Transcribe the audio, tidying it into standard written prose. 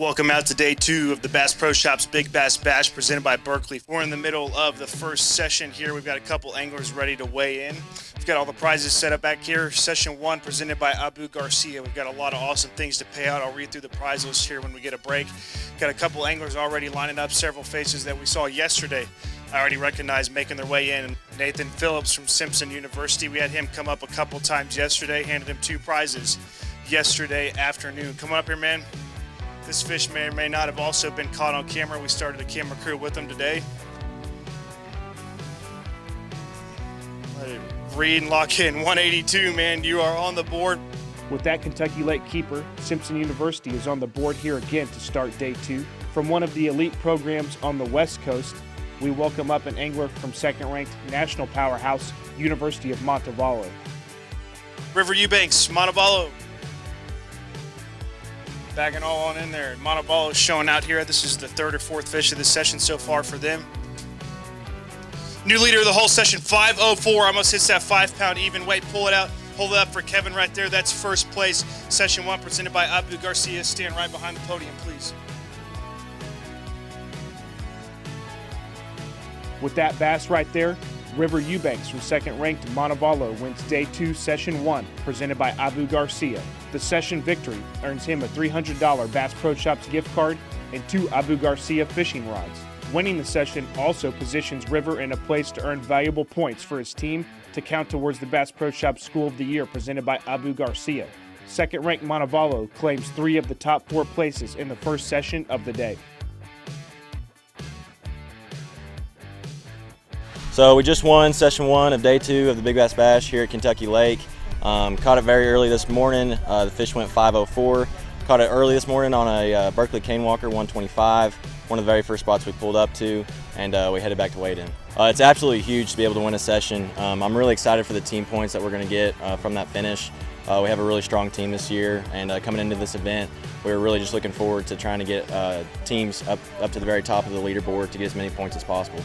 Welcome out to day two of the Bass Pro Shops Big Bass Bash presented by Berkeley. We're in the middle of the first session here. We've got a couple anglers ready to weigh in. We've got all the prizes set up back here. Session one presented by Abu Garcia. We've got a lot of awesome things to pay out. I'll read through the prize list here when we get a break. Got a couple anglers already lining up, several faces that we saw yesterday. I already recognized making their way in. Nathan Phillips from Simpson University. We had him come up a couple times yesterday, handed him two prizes yesterday afternoon. Come on up here, man. This fish may or may not have also been caught on camera. We started a camera crew with him today. Let it read and lock in. 182, man, you are on the board. With that Kentucky Lake keeper, Simpson University is on the board here again to start day two. From one of the elite programs on the West Coast, we welcome up an angler from second-ranked national powerhouse, University of Montevallo. River Eubanks, Montevallo. Bagging all on in there. Montevallo showing out here. This is the third or fourth fish of the session so far for them. New leader of the whole session, 504. Almost hits that 5 pound even weight. Pull it out. Hold it up for Kevin right there. That's first place. Session one presented by Abu Garcia. Stand right behind the podium, please. With that bass right there, River Eubanks from second-ranked Montevallo wins day two, session one, presented by Abu Garcia. The session victory earns him a $300 Bass Pro Shops gift card and two Abu Garcia fishing rods. Winning the session also positions River in a place to earn valuable points for his team to count towards the Bass Pro Shops School of the Year presented by Abu Garcia. Second-ranked Montevallo claims three of the top four places in the first session of the day. So we just won session one of day two of the Big Bass Bash here at Kentucky Lake. Caught it very early this morning. The fish went 504. Caught it early this morning on a Berkeley Canewalker 125, one of the very first spots we pulled up to, and we headed back to weigh in. It's absolutely huge to be able to win a session. I'm really excited for the team points that we're going to get from that finish. We have a really strong team this year, and coming into this event, we were really just looking forward to trying to get teams up to the very top of the leaderboard to get as many points as possible.